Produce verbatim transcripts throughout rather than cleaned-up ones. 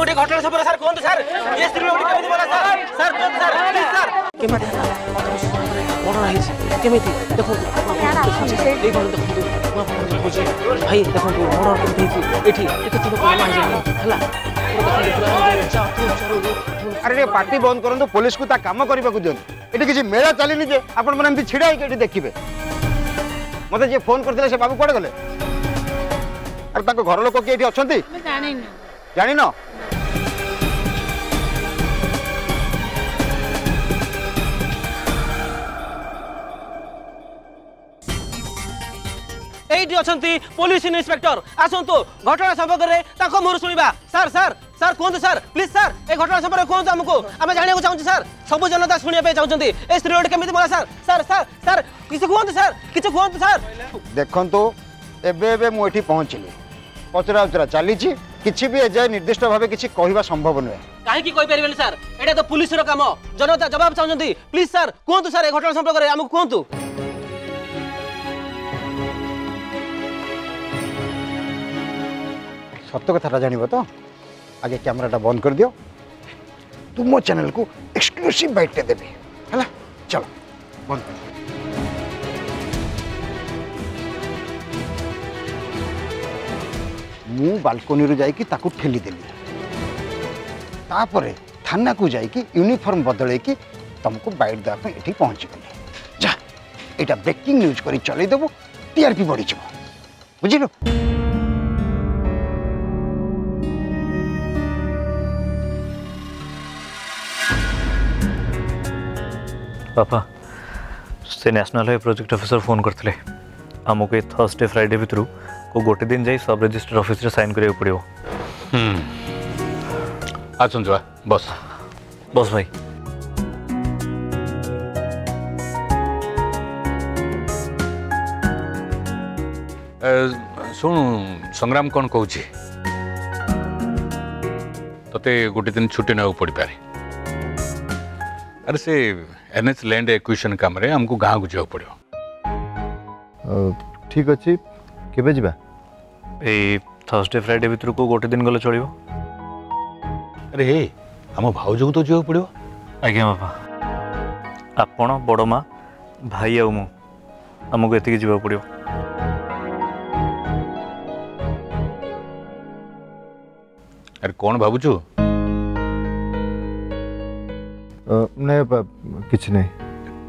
गोटे घटना सब सर कोन सर ये स्त्री लोग केमिति बोला सर सर कोन सर सर केमिति कोन रहिस केमिति देखो ले बोल देखो मां पूछे भाई देखो मोर केमिति एठी एठी चलो कोला हला अरे पार्टी बंद करन तो पुलिस को ता काम करबा को दियन एठी किछि मेला चलिनि जे आपण मन एमति छिडा एठी देखिबे मते जे फोन करथिले से बाबू कोड गले अरे ताको घर लोक के एठी अछंती मैं जानि न जानि न एठी अछंती पुलिस इंस्पेक्टर आसंतो घटना संपर्क रे ताको मोर सुनिबा सर सर सर कोन सर प्लीज सर ए घटना संपर्क कोन हमको हम जाने को चाहू सर सब जनता सुनिया पे चाहू ए स्त्रीरोड केमिति बोला सर सर सर सर किछ कोन सर किछ कोन सर देखंतो एबे एबे मु एठी पहुंचली पचरा उचरा चली किसी भी एजाए निर्दिष्ट भाव किसी कहवा संभव नुहे कहीं कहीपर सर एटा तो पुलिस रो काम जनता जवाब चाहती प्लीज सर कहतु सर ए घटना संपर्क में आमको कहतु सत कथा जानब तो आगे कैमराटा बंद कर दियो तुम मो चैनल को एक्सक्लूसिव बाइटे देबे है चलो बंद कर मु बालकोनी रू जाई कि ताकु ठेली देली तापरे थाना को जाई कि यूनिफॉर्म बदले कि तुमको बाइट दा पे एठी पहुंच गेली जा एटा ब्रेकिंग न्यूज करी चले देबो टीआरपी बढ़ी जबो बुझिलो पापा से national highway project officer phone करथले हमके थर्सडे फ्राइडे भीतर को गोटे दिन जाई सब रजिस्टर ऑफिस रे साइन करियो पड़ियो हम आछन जवा बस बस भाई ए सुन संग्राम कोन कहू छी तते गोटे दिन छुट्टी न पड़ी पारे अरे से एनएच लैंड एक्विजिशन काम रे हमको गांव गुजो पड़ियो ठीक अछि केबे जिबा ए थर्सडे फ्राइडे भीतर को गोटे दिन गले चलियो अरे हे हम भाउजो तो जियो पड़ियो आगे बाबा आपण बडमा भाई आ मु हम को एतिके जियो पड़ियो अरे कोन भाबुछु नै बाबा किछ नै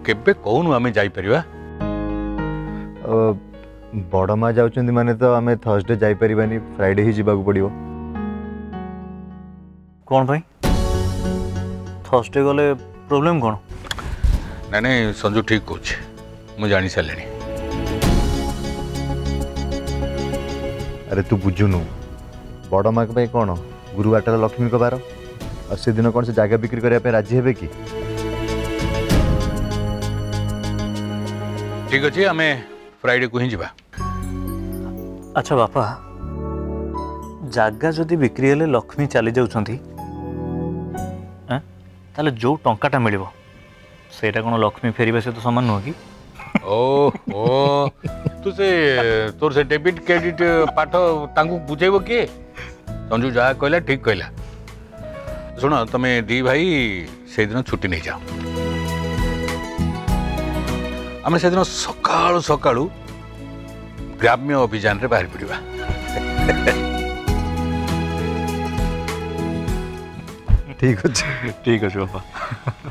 केबे कोनु हमें जाई परिवा बड़ माँ जाउचंदी माने तो हमें थर्सडे जाई परिबानी फ्राइडे ही जीवा को पड़ियो कौन भाई थर्सडे गले प्रॉब्लम कौन नहीं नहीं संजू ठीक कोच मु जानी सलेनी अरे तू बुझुनु बड़ माँ के भाई कौन गुरुवार टा लक्ष्मी को बार और से दिन कौन से जगह बिक्री करिया पे राजी हेबे कि ठीक अछि हमें फ्राइडे को ही जीवा अच्छा बापा जगह जदि बिक्री हेले लक्ष्मी चली जाउछंती ह ताले जो टंकाटा मिलिबो सेटा कोन लक्ष्मी फेरिबे से तो समान न हो कि ओ ओ तू से तोर से डेबिट क्रेडिट पाठ तांगु बुझेबो के संजू जा कहला ठीक कहला सुनो तमे दी भाई से दिन छुट्टी नहीं जाओ आम से दिन सकाल सकाल ग्राम्य अभियान रे बाहर पड़वा ठीक अच्छे ठीक अच्छे बाबा